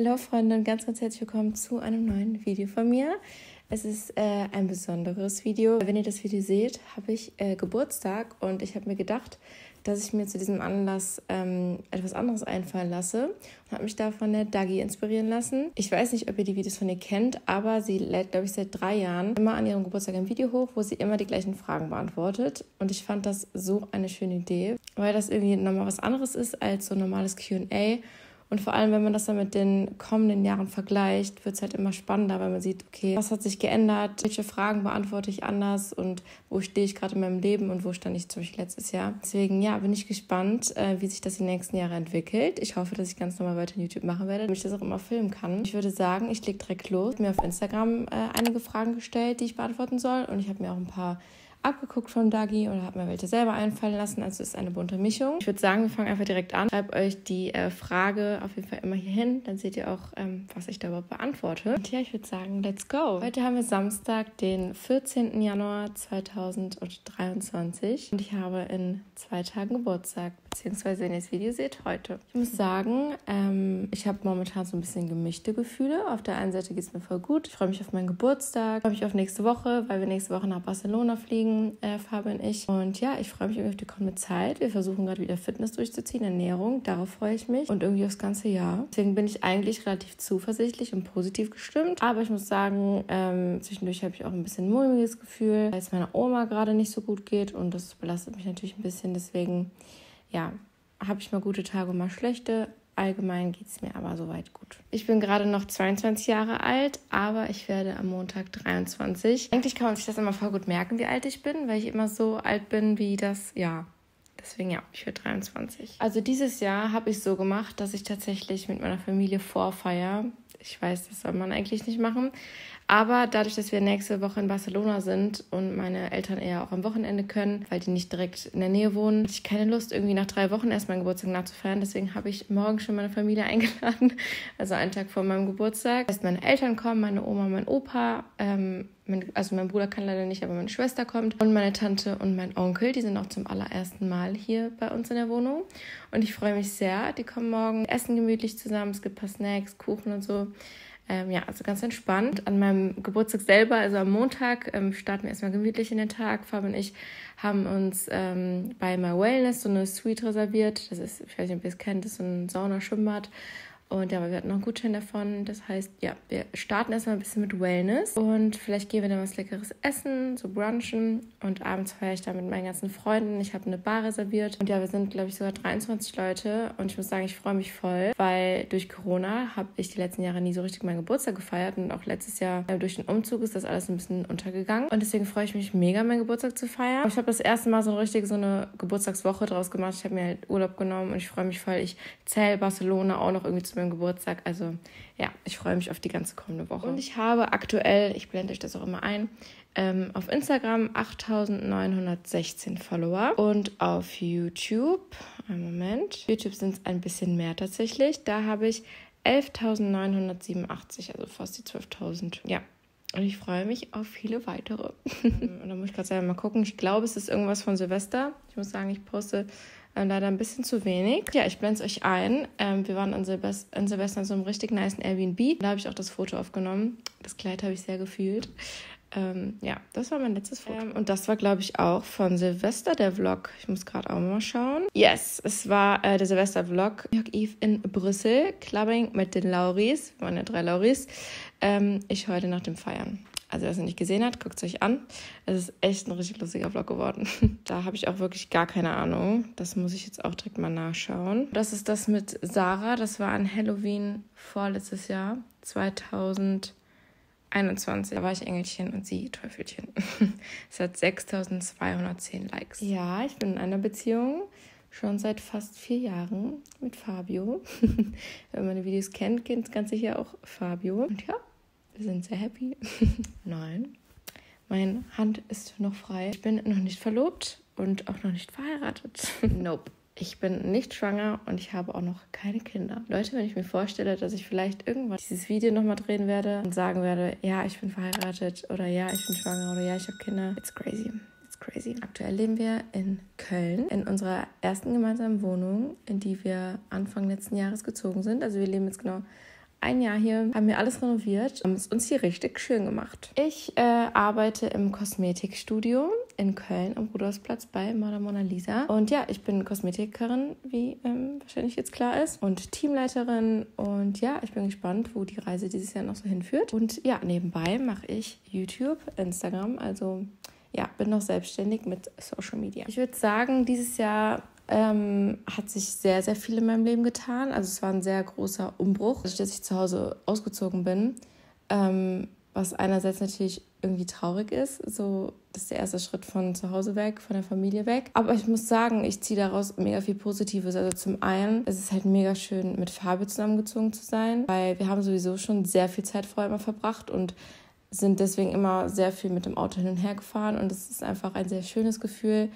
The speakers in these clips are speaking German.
Hallo Freunde und ganz, ganz herzlich willkommen zu einem neuen Video von mir. Es ist ein besonderes Video. Wenn ihr das Video seht, habe ich Geburtstag und ich habe mir gedacht, dass ich mir zu diesem Anlass etwas anderes einfallen lasse und habe mich da von der Dagi inspirieren lassen. Ich weiß nicht, ob ihr die Videos von ihr kennt, aber sie lädt, glaube ich, seit 3 Jahren immer an ihrem Geburtstag ein Video hoch, wo sie immer die gleichen Fragen beantwortet. Und ich fand das so eine schöne Idee, weil das irgendwie nochmal was anderes ist als so ein normales Q&A. Und vor allem, wenn man das dann mit den kommenden Jahren vergleicht, wird es halt immer spannender, weil man sieht, okay, was hat sich geändert, welche Fragen beantworte ich anders und wo stehe ich gerade in meinem Leben und wo stand ich zum Beispiel letztes Jahr. Deswegen, ja, bin ich gespannt, wie sich das die nächsten Jahre entwickelt. Ich hoffe, dass ich ganz normal weiter in YouTube machen werde, damit ich das auch immer filmen kann. Ich würde sagen, ich lege direkt los. Ich habe mir auf Instagram einige Fragen gestellt, die ich beantworten soll, und ich habe mir auch ein paar abgeguckt von Dagi oder habe mir welche selber einfallen lassen. Also ist eine bunte Mischung. Ich würde sagen, wir fangen einfach direkt an. Schreibt euch die Frage auf jeden Fall immer hier hin. Dann seht ihr auch, was ich da überhaupt beantworte. Und ja, ich würde sagen, let's go. Heute haben wir Samstag, den 14. Januar 2023. Und ich habe in 2 Tagen Geburtstag. Beziehungsweise, wenn ihr das Video seht, heute. Ich muss sagen, ich habe momentan so ein bisschen gemischte Gefühle. Auf der einen Seite geht es mir voll gut. Ich freue mich auf meinen Geburtstag. Ich freue mich auf nächste Woche, weil wir nächste Woche nach Barcelona fliegen. Fabio und ich. Und ja, ich freue mich irgendwie auf die kommende Zeit. Wir versuchen gerade wieder Fitness durchzuziehen, Ernährung, darauf freue ich mich und irgendwie aufs ganze Jahr. Deswegen bin ich eigentlich relativ zuversichtlich und positiv gestimmt. Aber ich muss sagen, zwischendurch habe ich auch ein bisschen mulmiges Gefühl, weil es meiner Oma gerade nicht so gut geht und das belastet mich natürlich ein bisschen. Deswegen, ja, habe ich mal gute Tage und mal schlechte. Allgemein geht es mir aber soweit gut. Ich bin gerade noch 22 Jahre alt, aber ich werde am Montag 23. Eigentlich kann man sich das immer voll gut merken, wie alt ich bin, weil ich immer so alt bin wie das Jahr. Deswegen ja, ich werde 23. Also dieses Jahr habe ich so gemacht, dass ich tatsächlich mit meiner Familie vorfeiere. Ich weiß, das soll man eigentlich nicht machen. Aber dadurch, dass wir nächste Woche in Barcelona sind und meine Eltern eher auch am Wochenende können, weil die nicht direkt in der Nähe wohnen, hatte ich keine Lust, irgendwie nach 3 Wochen erst meinen Geburtstag nachzufeiern. Deswegen habe ich morgen schon meine Familie eingeladen, also einen Tag vor meinem Geburtstag. Das heißt, meine Eltern kommen, meine Oma, mein Opa, also mein Bruder kann leider nicht, aber meine Schwester kommt. Und meine Tante und mein Onkel, die sind auch zum allerersten Mal hier bei uns in der Wohnung. Und ich freue mich sehr. Die kommen morgen, essen gemütlich zusammen. Es gibt ein paar Snacks, Kuchen und so. Ja, also ganz entspannt. An meinem Geburtstag selber, also am Montag, starten wir erstmal gemütlich in den Tag. Fabio und ich haben uns bei My Wellness so eine Suite reserviert. Das ist, ich weiß nicht, ob ihr es kennt, das ist so ein Sauna-Schwimmbad. Und ja, aber wir hatten noch einen Gutschein davon. Das heißt, ja, wir starten erstmal ein bisschen mit Wellness. Und vielleicht gehen wir dann was Leckeres essen, so brunchen. Und abends feiere ich dann mit meinen ganzen Freunden. Ich habe eine Bar reserviert. Und ja, wir sind, glaube ich, sogar 23 Leute. Und ich muss sagen, ich freue mich voll, weil durch Corona habe ich die letzten Jahre nie so richtig meinen Geburtstag gefeiert. Und auch letztes Jahr durch den Umzug ist das alles ein bisschen untergegangen. Und deswegen freue ich mich mega, meinen Geburtstag zu feiern. Und ich habe das erste Mal so eine Geburtstagswoche draus gemacht. Ich habe mir halt Urlaub genommen und ich freue mich voll. Ich zähle Barcelona auch noch irgendwie zu meinem Geburtstag. Also ja, ich freue mich auf die ganze kommende Woche. Und ich habe aktuell, ich blende euch das auch immer ein, auf Instagram 8.916 Follower und auf YouTube, einen Moment, YouTube sind es ein bisschen mehr tatsächlich, da habe ich 11.987, also fast die 12.000, ja. Und ich freue mich auf viele weitere. Und da muss ich gerade selber mal gucken. Ich glaube, es ist irgendwas von Silvester. Ich muss sagen, ich poste leider ein bisschen zu wenig. Ja, ich blende es euch ein. Wir waren an Silvester in so einem richtig niceen Airbnb. Da habe ich auch das Foto aufgenommen. Das Kleid habe ich sehr gefühlt. Ja, das war mein letztes Foto. Und das war, glaube ich, auch von Silvester der Vlog. Ich muss gerade auch mal schauen. Yes, es war der Silvester-Vlog. New York Eve in Brüssel. Clubbing mit den Lauris. Wir waren ja 3 Lauris. Ich heute nach dem Feiern. Also wer es noch nicht gesehen hat, guckt es euch an. Es ist echt ein richtig lustiger Vlog geworden. Da habe ich auch wirklich gar keine Ahnung. Das muss ich jetzt auch direkt mal nachschauen. Das ist das mit Sarah. Das war an Halloween vorletztes Jahr, 2021. Da war ich Engelchen und sie Teufelchen. Es hat 6.210 Likes. Ja, ich bin in einer Beziehung. Schon seit fast 4 Jahren mit Fabio. Wenn man die Videos kennt ganz sicher auch Fabio. Und ja, wir sind sehr happy. Nein, meine Hand ist noch frei. Ich bin noch nicht verlobt und auch noch nicht verheiratet. Nope. Ich bin nicht schwanger und ich habe auch noch keine Kinder. Leute, wenn ich mir vorstelle, dass ich vielleicht irgendwann dieses Video nochmal drehen werde und sagen werde, ja, ich bin verheiratet oder ja, ich bin schwanger oder ja, ich habe Kinder. It's crazy. Crazy. Aktuell leben wir in Köln, in unserer ersten gemeinsamen Wohnung, in die wir Anfang letzten Jahres gezogen sind. Also wir leben jetzt genau ein Jahr hier, haben wir alles renoviert, haben es uns hier richtig schön gemacht. Ich arbeite im Kosmetikstudio in Köln am Rudersplatz bei Mörder Mona Lisa. Und ja, ich bin Kosmetikerin, wie wahrscheinlich jetzt klar ist, und Teamleiterin. Und ja, ich bin gespannt, wo die Reise dieses Jahr noch so hinführt. Und ja, nebenbei mache ich YouTube, Instagram, also ja, bin noch selbstständig mit Social Media. Ich würde sagen, dieses Jahr hat sich sehr, sehr viel in meinem Leben getan. Also es war ein sehr großer Umbruch, dass ich zu Hause ausgezogen bin, was einerseits natürlich irgendwie traurig ist. So, das ist der erste Schritt von zu Hause weg, von der Familie weg. Aber ich muss sagen, ich ziehe daraus mega viel Positives. Also zum einen, es ist halt mega schön, mit Fabio zusammengezogen zu sein, weil wir haben sowieso schon sehr viel Zeit vorher immer verbracht und sind deswegen immer sehr viel mit dem Auto hin und her gefahren. Und es ist einfach ein sehr schönes Gefühl,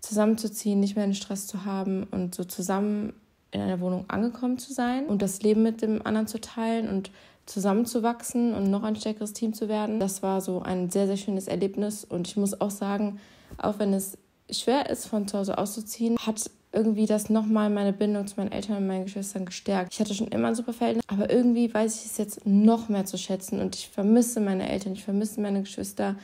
zusammenzuziehen, nicht mehr den Stress zu haben und so zusammen in einer Wohnung angekommen zu sein und das Leben mit dem anderen zu teilen und zusammenzuwachsen und noch ein stärkeres Team zu werden. Das war so ein sehr, sehr schönes Erlebnis. Und ich muss auch sagen, auch wenn es schwer ist, von zu Hause auszuziehen, hat irgendwie das nochmal meine Bindung zu meinen Eltern und meinen Geschwistern gestärkt. Ich hatte schon immer ein super Verhältnis, aber irgendwie weiß ich es jetzt noch mehr zu schätzen. Und ich vermisse meine Eltern, ich vermisse meine Geschwister,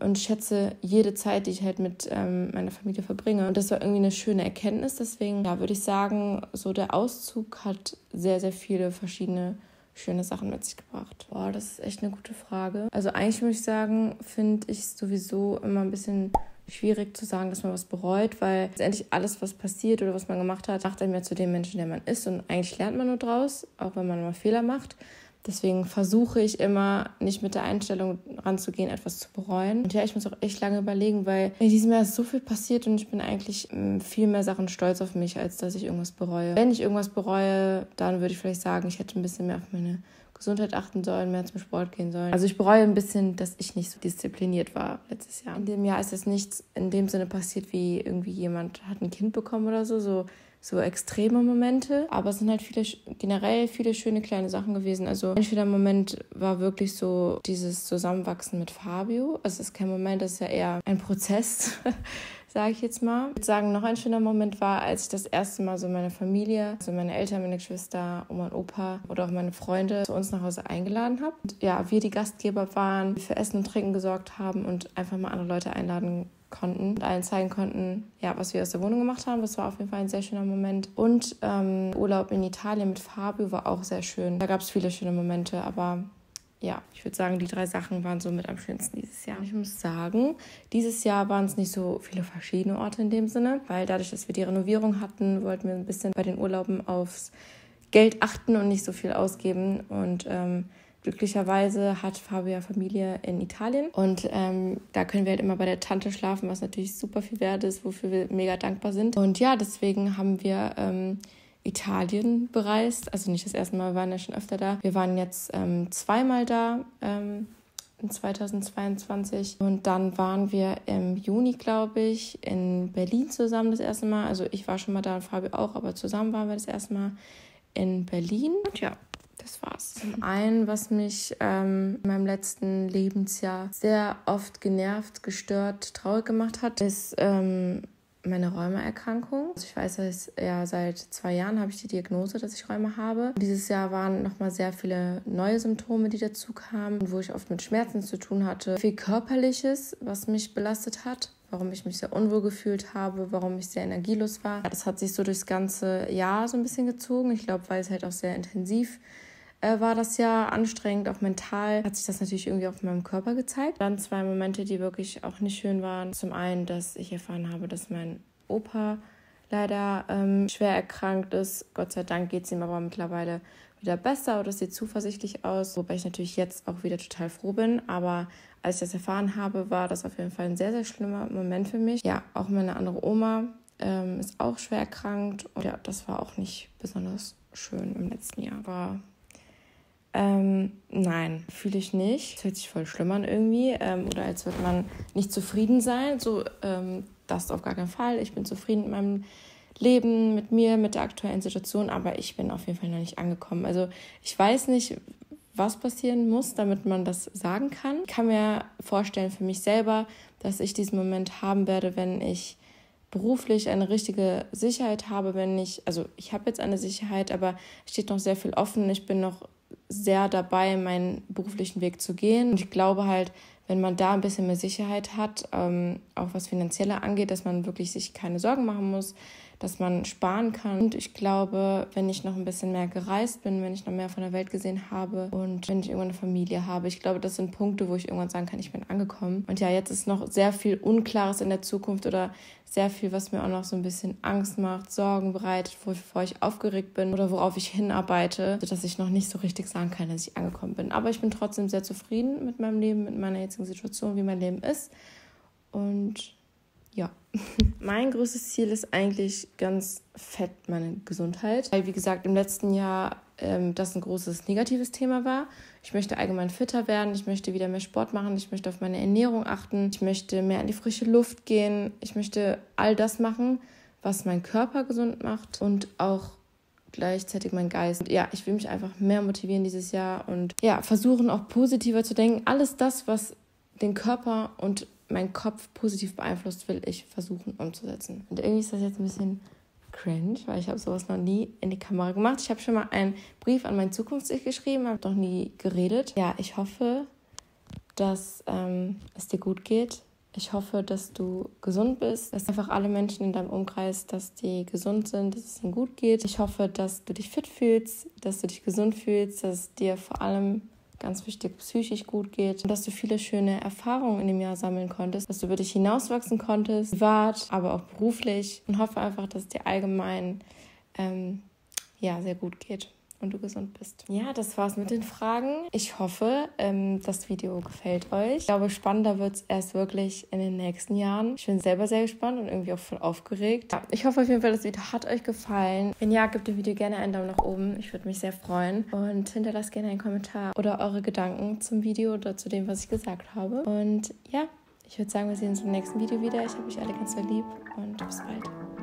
und schätze jede Zeit, die ich halt mit meiner Familie verbringe. Und das war irgendwie eine schöne Erkenntnis. Deswegen, ja, würde ich sagen, so der Auszug hat sehr, sehr viele verschiedene schöne Sachen mit sich gebracht. Boah, das ist echt eine gute Frage. Also eigentlich würde ich sagen, finde ich es sowieso immer ein bisschen schwierig zu sagen, dass man was bereut, weil letztendlich alles, was passiert oder was man gemacht hat, macht einen mehr zu dem Menschen, der man ist. Und eigentlich lernt man nur draus, auch wenn man mal Fehler macht. Deswegen versuche ich immer, nicht mit der Einstellung ranzugehen, etwas zu bereuen. Und ja, ich muss auch echt lange überlegen, weil in diesem Jahr ist so viel passiert und ich bin eigentlich viel mehr Sachen stolz auf mich, als dass ich irgendwas bereue. Wenn ich irgendwas bereue, dann würde ich vielleicht sagen, ich hätte ein bisschen mehr auf meine Gesundheit achten sollen, mehr zum Sport gehen sollen. Also ich bereue ein bisschen, dass ich nicht so diszipliniert war letztes Jahr. In dem Jahr ist jetzt nichts in dem Sinne passiert, wie irgendwie jemand hat ein Kind bekommen oder so extreme Momente, aber es sind halt generell viele schöne kleine Sachen gewesen. Also entweder Moment war wirklich so dieses Zusammenwachsen mit Fabio. Also es ist kein Moment, das ist ja eher ein Prozess, sage ich jetzt mal. Ich würde sagen, noch ein schöner Moment war, als ich das erste Mal so meine Familie, also meine Eltern, meine Geschwister, Oma und Opa oder auch meine Freunde zu uns nach Hause eingeladen habe. Und ja, wir die Gastgeber waren, für Essen und Trinken gesorgt haben und einfach mal andere Leute einladen konnten und allen zeigen konnten, ja, was wir aus der Wohnung gemacht haben. Das war auf jeden Fall ein sehr schöner Moment. Und Urlaub in Italien mit Fabio war auch sehr schön. Da gab es viele schöne Momente, aber ja, ich würde sagen, die drei Sachen waren so mit am schönsten dieses Jahr. Ich muss sagen, dieses Jahr waren es nicht so viele verschiedene Orte in dem Sinne, weil dadurch, dass wir die Renovierung hatten, wollten wir ein bisschen bei den Urlauben aufs Geld achten und nicht so viel ausgeben. Und glücklicherweise hat Fabio Familie in Italien und da können wir halt immer bei der Tante schlafen, was natürlich super viel wert ist, wofür wir mega dankbar sind. Und ja, deswegen haben wir Italien bereist, also nicht das erste Mal, wir waren ja schon öfter da. Wir waren jetzt zweimal da in 2022 und dann waren wir im Juni, glaube ich, in Berlin zusammen das erste Mal. Also ich war schon mal da und Fabio auch, aber zusammen waren wir das erste Mal in Berlin. Und ja, das war's. Zum einen, was mich in meinem letzten Lebensjahr sehr oft genervt, gestört, traurig gemacht hat, ist meine Rheumaerkrankung. Also ich weiß, dass ja seit 2 Jahren habe ich die Diagnose, dass ich Rheuma habe. Dieses Jahr waren nochmal sehr viele neue Symptome, die dazu kamen, wo ich oft mit Schmerzen zu tun hatte. Viel Körperliches, was mich belastet hat, warum ich mich sehr unwohl gefühlt habe, warum ich sehr energielos war. Das hat sich so durchs ganze Jahr so ein bisschen gezogen. Ich glaube, weil es halt auch sehr intensiv war das Jahr, anstrengend, auch mental, hat sich das natürlich irgendwie auf meinem Körper gezeigt. Dann 2 Momente, die wirklich auch nicht schön waren. Zum einen, dass ich erfahren habe, dass mein Opa leider schwer erkrankt ist. Gott sei Dank geht es ihm aber mittlerweile wieder besser oder es sieht zuversichtlich aus. Wobei ich natürlich jetzt auch wieder total froh bin. Aber als ich das erfahren habe, war das auf jeden Fall ein sehr, sehr schlimmer Moment für mich. Ja, auch meine andere Oma ist auch schwer erkrankt. Und ja, das war auch nicht besonders schön im letzten Jahr. War nein, fühle ich nicht. Das hört sich voll schlimm an irgendwie. Oder als würde man nicht zufrieden sein. So, das auf gar keinen Fall. Ich bin zufrieden mit meinem Leben, mit mir, mit der aktuellen Situation. Aber ich bin auf jeden Fall noch nicht angekommen. Also ich weiß nicht, was passieren muss, damit man das sagen kann. Ich kann mir vorstellen für mich selber, dass ich diesen Moment haben werde, wenn ich beruflich eine richtige Sicherheit habe, wenn ich, also ich habe jetzt eine Sicherheit, aber es steht noch sehr viel offen. Ich bin noch sehr dabei, meinen beruflichen Weg zu gehen. Und ich glaube halt, wenn man da ein bisschen mehr Sicherheit hat, auch was Finanzielle angeht, dass man wirklich sich keine Sorgen machen muss, dass man sparen kann. Und ich glaube, wenn ich noch ein bisschen mehr gereist bin, wenn ich noch mehr von der Welt gesehen habe und wenn ich irgendwann eine Familie habe, ich glaube, das sind Punkte, wo ich irgendwann sagen kann, ich bin angekommen. Und ja, jetzt ist noch sehr viel Unklares in der Zukunft oder sehr viel, was mir auch noch so ein bisschen Angst macht, Sorgen bereitet, wovor ich aufgeregt bin oder worauf ich hinarbeite, sodass ich noch nicht so richtig sagen kann, dass ich angekommen bin. Aber ich bin trotzdem sehr zufrieden mit meinem Leben, mit meiner jetzigen Situation, wie mein Leben ist. Und ja, mein größtes Ziel ist eigentlich ganz fett meine Gesundheit. Weil, wie gesagt, im letzten Jahr das ein großes negatives Thema war. Ich möchte allgemein fitter werden, ich möchte wieder mehr Sport machen, ich möchte auf meine Ernährung achten, ich möchte mehr in die frische Luft gehen, ich möchte all das machen, was meinen Körper gesund macht und auch gleichzeitig mein Geist. Und ja, ich will mich einfach mehr motivieren dieses Jahr und ja, versuchen auch positiver zu denken. Alles das, was den Körper und mein Kopf positiv beeinflusst, will ich versuchen umzusetzen. Und irgendwie ist das jetzt ein bisschen cringe, weil ich habe sowas noch nie in die Kamera gemacht. Ich habe schon mal einen Brief an mein Zukunfts-Ich geschrieben, habe noch nie geredet. Ja, ich hoffe, dass es dir gut geht. Ich hoffe, dass du gesund bist, dass einfach alle Menschen in deinem Umkreis, dass die gesund sind, dass es ihnen gut geht. Ich hoffe, dass du dich fit fühlst, dass du dich gesund fühlst, dass es dir vor allem ganz wichtig psychisch gut geht und dass du viele schöne Erfahrungen in dem Jahr sammeln konntest, dass du über dich hinauswachsen konntest, privat, aber auch beruflich, und hoffe einfach, dass es dir allgemein sehr gut geht und du gesund bist. Ja, das war's mit den Fragen. Ich hoffe, das Video gefällt euch. Ich glaube, spannender wird es erst wirklich in den nächsten Jahren. Ich bin selber sehr gespannt und irgendwie auch voll aufgeregt. Ja, ich hoffe auf jeden Fall, das Video hat euch gefallen. Wenn ja, gebt dem Video gerne einen Daumen nach oben. Ich würde mich sehr freuen. Und hinterlasst gerne einen Kommentar oder eure Gedanken zum Video oder zu dem, was ich gesagt habe. Und ja, ich würde sagen, wir sehen uns im nächsten Video wieder. Ich habe euch alle ganz so lieb und bis bald.